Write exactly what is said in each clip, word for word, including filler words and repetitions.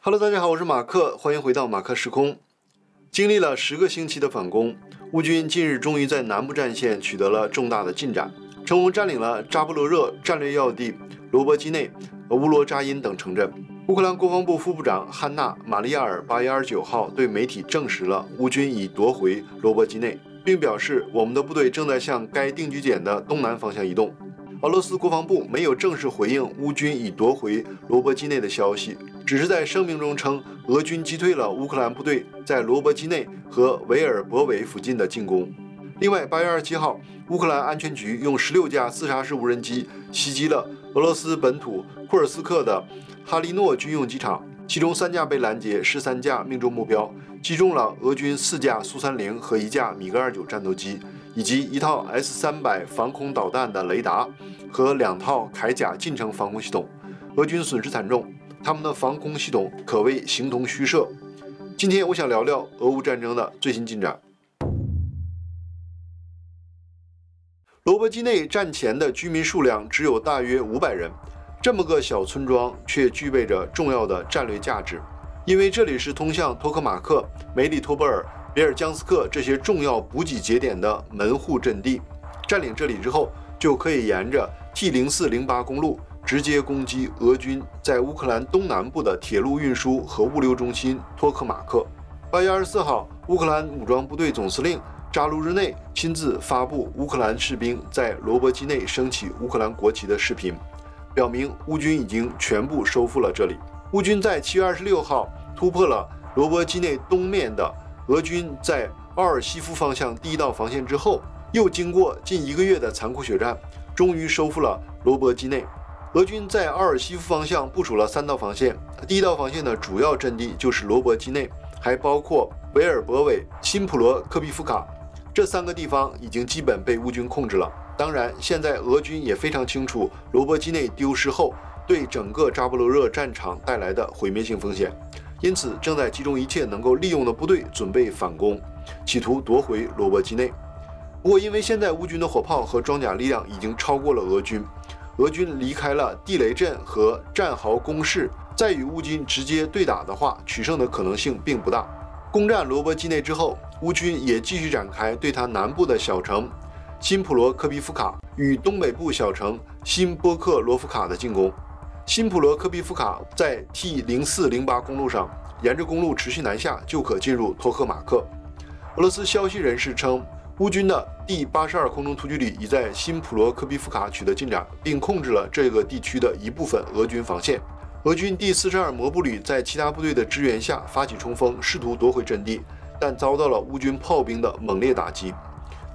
Hello， 大家好，我是马克，欢迎回到马克时空。经历了十个星期的反攻，乌军近日终于在南部战线取得了重大的进展，成功占领了扎波罗热战略要地、罗伯基内、乌罗扎因等城镇。乌克兰国防部副部长汉娜·马利亚尔八月二十九号对媒体证实了乌军已夺回罗伯基内，并表示我们的部队正在向该定居点的东南方向移动。 俄罗斯国防部没有正式回应乌军已夺回罗伯基内的消息，只是在声明中称俄军击退了乌克兰部队在罗伯基内和维尔博韦附近的进攻。另外， 八月二十七号，乌克兰安全局用十六架自杀式无人机袭击了俄罗斯本土库尔斯克的哈利诺军用机场，其中三架被拦截， 十三架命中目标，击中了俄军四架苏三零和一架米格二九战斗机， 以及一套 S三百防空导弹的雷达和两套铠甲近程防空系统，俄军损失惨重，他们的防空系统可谓形同虚设。今天我想聊聊俄乌战争的最新进展。罗伯基内战前的居民数量只有大约五百人，这么个小村庄却具备着重要的战略价值，因为这里是通向托克马克、梅里托波尔、 别尔江斯克这些重要补给节点的门户阵地，占领这里之后，就可以沿着 T 零四零八公路直接攻击俄军在乌克兰东南部的铁路运输和物流中心托克马克。八月二十四号，乌克兰武装部队总司令扎卢日内亲自发布乌克兰士兵在罗伯基内升起乌克兰国旗的视频，表明乌军已经全部收复了这里。乌军在七月二十六号突破了罗伯基内东面的 俄军在奥尔西夫方向第一道防线之后，又经过近一个月的残酷血战，终于收复了罗伯基内。俄军在奥尔西夫方向部署了三道防线，第一道防线的主要阵地就是罗伯基内，还包括维尔博韦、新普罗科皮夫卡这三个地方已经基本被乌军控制了。当然，现在俄军也非常清楚罗伯基内丢失后对整个扎波罗热战场带来的毁灭性风险， 因此，正在集中一切能够利用的部队准备反攻，企图夺回罗伯基内。不过，因为现在乌军的火炮和装甲力量已经超过了俄军，俄军离开了地雷阵和战壕工事，再与乌军直接对打的话，取胜的可能性并不大。攻占罗伯基内之后，乌军也继续展开对它南部的小城新普罗科皮夫卡与东北部小城新波克罗夫卡的进攻。 新普罗科皮夫卡在 T 零四零八公路上，沿着公路持续南下就可进入托克马克。俄罗斯消息人士称，乌军的第八十二空中突击旅已在新普罗科皮夫卡取得进展，并控制了这个地区的一部分俄军防线。俄军第四十二摩步旅在其他部队的支援下发起冲锋，试图夺回阵地，但遭到了乌军炮兵的猛烈打击。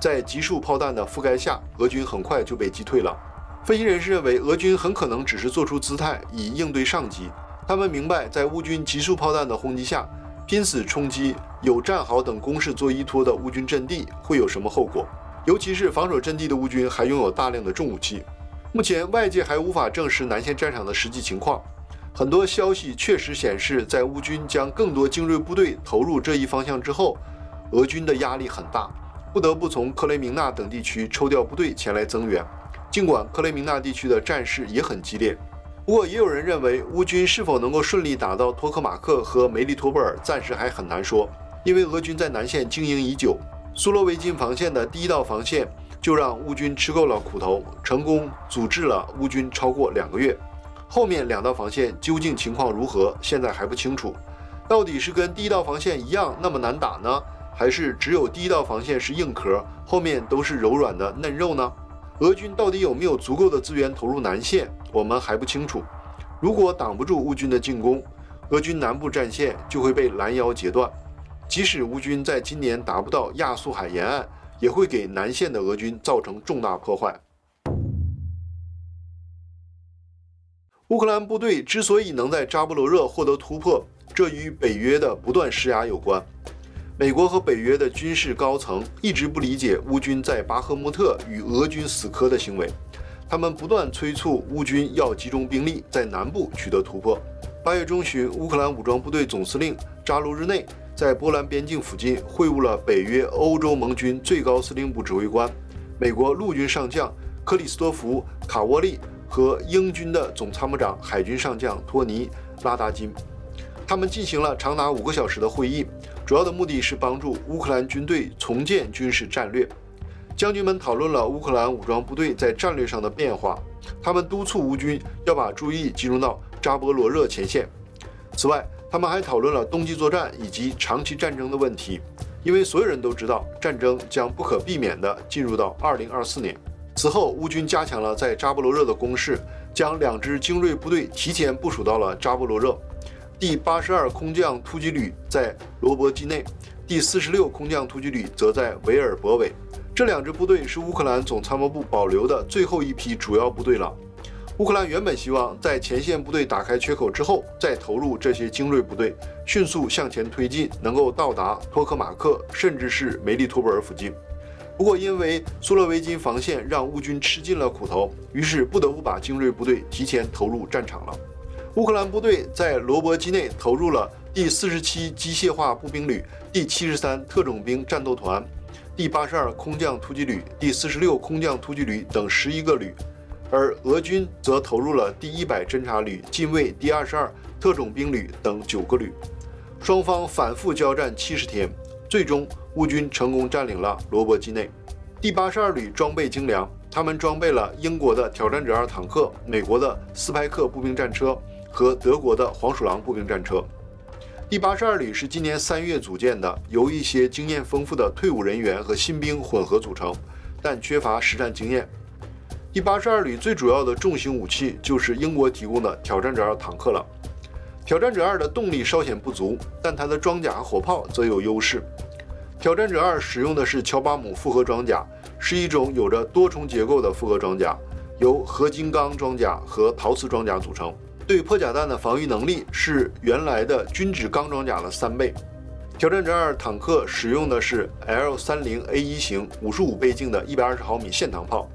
在集束炮弹的覆盖下，俄军很快就被击退了。 分析人士认为，俄军很可能只是做出姿态以应对上级。他们明白，在乌军集束炮弹的轰击下，拼死冲击有战壕等工事做依托的乌军阵地会有什么后果。尤其是防守阵地的乌军还拥有大量的重武器。目前外界还无法证实南线战场的实际情况，很多消息确实显示，在乌军将更多精锐部队投入这一方向之后，俄军的压力很大，不得不从克雷明纳等地区抽调部队前来增援。 尽管克雷明纳地区的战事也很激烈，不过也有人认为乌军是否能够顺利打到托克马克和梅利托波尔，暂时还很难说，因为俄军在南线经营已久，苏罗维金防线的第一道防线就让乌军吃够了苦头，成功阻止了乌军超过两个月。后面两道防线究竟情况如何，现在还不清楚，到底是跟第一道防线一样那么难打呢，还是只有第一道防线是硬壳，后面都是柔软的嫩肉呢？ 俄军到底有没有足够的资源投入南线，我们还不清楚。如果挡不住乌军的进攻，俄军南部战线就会被拦腰截断。即使乌军在今年达不到亚速海沿岸，也会给南线的俄军造成重大破坏。乌克兰部队之所以能在扎波罗热获得突破，这与北约的不断施压有关。 美国和北约的军事高层一直不理解乌军在巴赫穆特与俄军死磕的行为，他们不断催促乌军要集中兵力在南部取得突破。八月中旬，乌克兰武装部队总司令扎卢日内在波兰边境附近会晤了北约欧洲盟军最高司令部指挥官、美国陆军上将克里斯多夫·卡沃利和英军的总参谋长海军上将托尼·拉达金。他们进行了长达五个小时的会议，主要的目的是帮助乌克兰军队重建军事战略。将军们讨论了乌克兰武装部队在战略上的变化，他们督促乌军要把注意集中到扎波罗热前线。此外，他们还讨论了冬季作战以及长期战争的问题，因为所有人都知道战争将不可避免地进入到二零二四年。此后，乌军加强了在扎波罗热的攻势，将两支精锐部队提前部署到了扎波罗热。第八十二空降突击旅在罗伯基内，第四十六空降突击旅则在维尔博韦。这两支部队是乌克兰总参谋部保留的最后一批主要部队了。乌克兰原本希望在前线部队打开缺口之后，再投入这些精锐部队，迅速向前推进，能够到达托克马克，甚至是梅利托波尔附近。不过，因为苏洛维金防线让乌军吃尽了苦头，于是不得不把精锐部队提前投入战场了。乌克兰部队在罗伯基内投入了第四十七机械化步兵旅、第七十三特种兵战斗团、第八十二空降突击旅、第四十六空降突击旅等十一个旅，而俄军则投入了第一百侦察旅、近卫第二十二特种兵旅等九个旅。双方反复交战七十天，最终乌军成功占领了罗伯基内。第八十二旅装备精良，他们装备了英国的挑战者二坦克、美国的斯派克步兵战车和德国的黄鼠狼步兵战车。第八十二旅是今年三月组建的，由一些经验丰富的退伍人员和新兵混合组成，但缺乏实战经验。第八十二旅最主要的重型武器就是英国提供的挑战者二坦克了。挑战者二的动力稍显不足，但它的装甲和火炮则有优势。挑战者二使用的是乔巴姆复合装甲，是一种有着多重结构的复合装甲，由合金钢装甲和陶瓷装甲组成，对破甲弹的防御能力是原来的均质钢装甲的三倍。挑战者二坦克使用的是 L 三零 A 一 型五十五倍径的一百二十毫米线膛炮。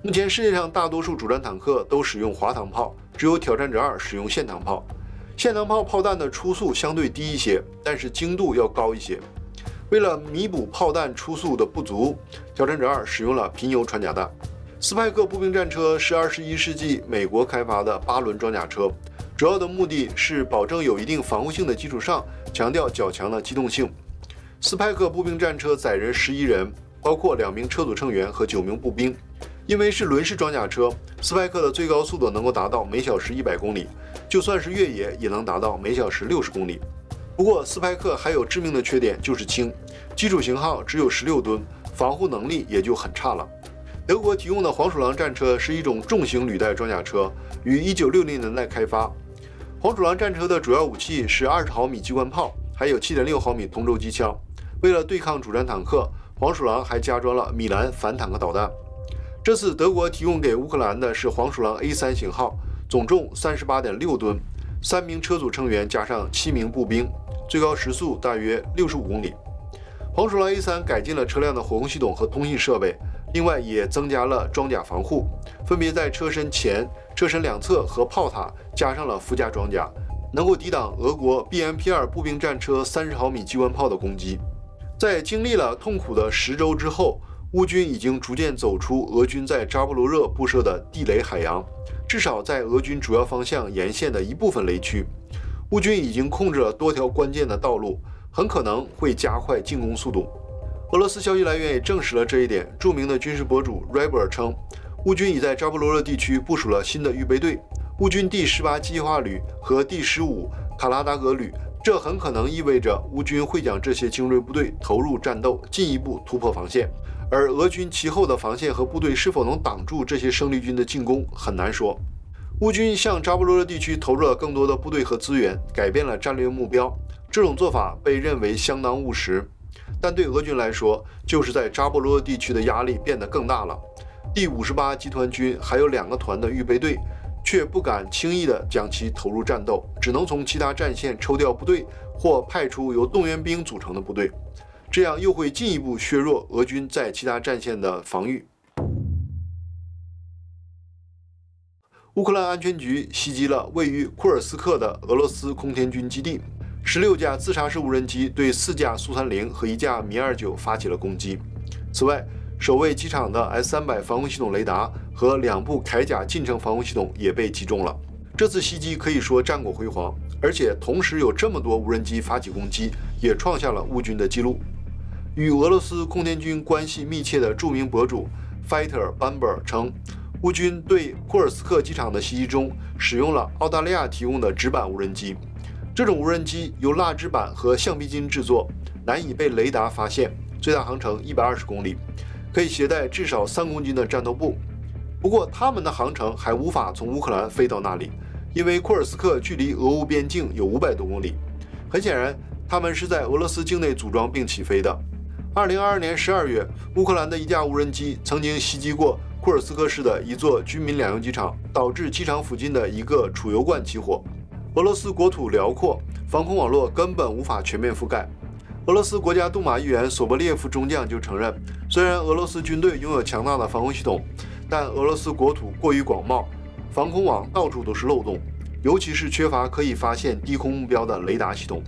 目前世界上大多数主战坦克都使用滑膛炮，只有挑战者二使用线膛炮。线膛炮炮弹的初速相对低一些，但是精度要高一些。为了弥补炮弹初速的不足，挑战者二使用了平油穿甲弹。斯派克步兵战车是二十一世纪美国开发的八轮装甲车，主要的目的是保证有一定防护性的基础上，强调较强的机动性。斯派克步兵战车载人十一人，包括两名车组成员和九名步兵。因为是轮式装甲车，斯派克的最高速度能够达到每小时一百公里，就算是越野也能达到每小时六十公里。不过，斯派克还有致命的缺点，就是轻，基础型号只有十六吨，防护能力也就很差了。德国提供的黄鼠狼战车是一种重型履带装甲车，于一九六零年代开发。黄鼠狼战车的主要武器是二十毫米机关炮，还有 七点六毫米同轴机枪。为了对抗主战坦克，黄鼠狼还加装了米兰反坦克导弹。这次德国提供给乌克兰的是黄鼠狼 A 三 型号，总重 三十八点六吨，三名车组成员加上七名步兵。最高时速大约六十五公里。黄鼠狼 A 三 改进了车辆的火控系统和通信设备，另外也增加了装甲防护，分别在车身前、车身两侧和炮塔加上了附加装甲，能够抵挡俄国 B M P 二 步兵战车三十毫米机关炮的攻击。在经历了痛苦的十周之后，乌军已经逐渐走出俄军在扎波罗热布设的地雷海洋，至少在俄军主要方向沿线的一部分雷区。乌军已经控制了多条关键的道路，很可能会加快进攻速度。俄罗斯消息来源也证实了这一点。著名的军事博主 Ryber 称，乌军已在扎波罗热地区部署了新的预备队，乌军第十八机械化旅和第十五卡拉达格旅。这很可能意味着乌军会将这些精锐部队投入战斗，进一步突破防线。而俄军其后的防线和部队是否能挡住这些生力军的进攻，很难说。乌军向扎波罗热地区投入了更多的部队和资源，改变了战略目标。这种做法被认为相当务实，但对俄军来说，就是在扎波罗热地区的压力变得更大了。第五十八集团军还有两个团的预备队，却不敢轻易地将其投入战斗，只能从其他战线抽调部队或派出由动员兵组成的部队，这样又会进一步削弱俄军在其他战线的防御。乌克兰安全局袭击了位于库尔斯克的俄罗斯空天军基地， 十六架自杀式无人机对四架苏三零和一架米二十九发起了攻击。此外，守卫机场的 S 三百 防空系统雷达和两部铠甲近程防空系统也被击中了。这次袭击可以说战果辉煌，而且同时有这么多无人机发起攻击，也创下了乌军的记录。与俄罗斯空天军关系密切的著名博主 Fighter Bamber 称，乌军对库尔斯克机场的袭击中使用了澳大利亚提供的纸板无人机。这种无人机由蜡制板和橡皮筋制作，难以被雷达发现，最大航程一百二十公里，可以携带至少三公斤的战斗部。不过，他们的航程还无法从乌克兰飞到那里，因为库尔斯克距离俄乌边境有五百多公里。很显然，他们是在俄罗斯境内组装并起飞的。二零二二年十二月，乌克兰的一架无人机曾经袭击过库尔斯克市的一座居民两用机场，导致机场附近的一个储油罐起火。俄罗斯国土辽阔，防空网络根本无法全面覆盖。俄罗斯国家杜马议员索波列夫中将就承认，虽然俄罗斯军队拥有强大的防空系统，但俄罗斯国土过于广袤，防空网到处都是漏洞，尤其是缺乏可以发现低空目标的雷达系统，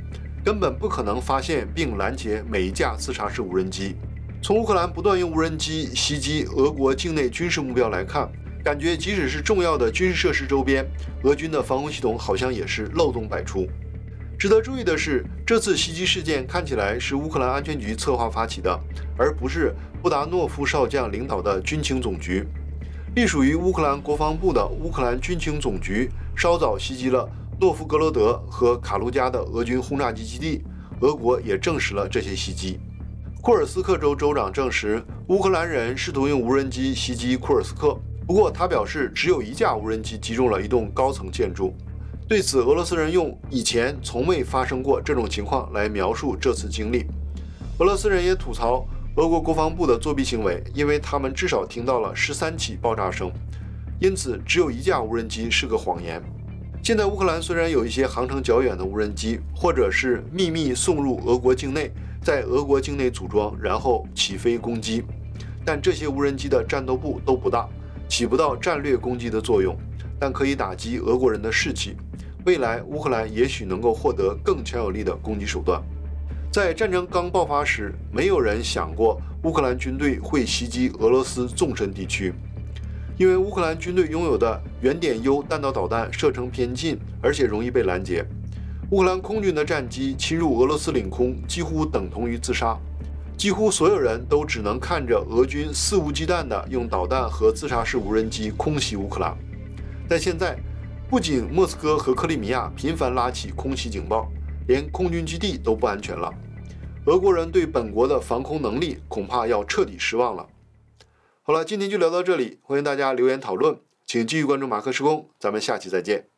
根本不可能发现并拦截每一架自杀式无人机。从乌克兰不断用无人机袭击俄国境内军事目标来看，感觉即使是重要的军事设施周边，俄军的防空系统好像也是漏洞百出。值得注意的是，这次袭击事件看起来是乌克兰安全局策划发起的，而不是布达诺夫少将领导的军情总局。隶属于乌克兰国防部的乌克兰军情总局稍早袭击了诺夫格罗德和卡卢加的俄军轰炸机基地，俄国也证实了这些袭击。库尔斯克州州长证实，乌克兰人试图用无人机袭击库尔斯克，不过他表示只有一架无人机击中了一栋高层建筑。对此，俄罗斯人用以前从未发生过这种情况来描述这次经历。俄罗斯人也吐槽俄国国防部的作弊行为，因为他们至少听到了十三起爆炸声，因此只有一架无人机是个谎言。现在乌克兰虽然有一些航程较远的无人机，或者是秘密送入俄国境内，在俄国境内组装，然后起飞攻击，但这些无人机的战斗部都不大，起不到战略攻击的作用，但可以打击俄国人的士气。未来乌克兰也许能够获得更强有力的攻击手段。在战争刚爆发时，没有人想过乌克兰军队会袭击俄罗斯纵深地区，因为乌克兰军队拥有的原点 U 弹道导弹射程偏近，而且容易被拦截。乌克兰空军的战机侵入俄罗斯领空几乎等同于自杀，几乎所有人都只能看着俄军肆无忌惮地用导弹和自杀式无人机空袭乌克兰。但现在，不仅莫斯科和克里米亚频繁拉起空袭警报，连空军基地都不安全了。俄国人对本国的防空能力恐怕要彻底失望了。好了，今天就聊到这里，欢迎大家留言讨论，请继续关注马克时空，咱们下期再见。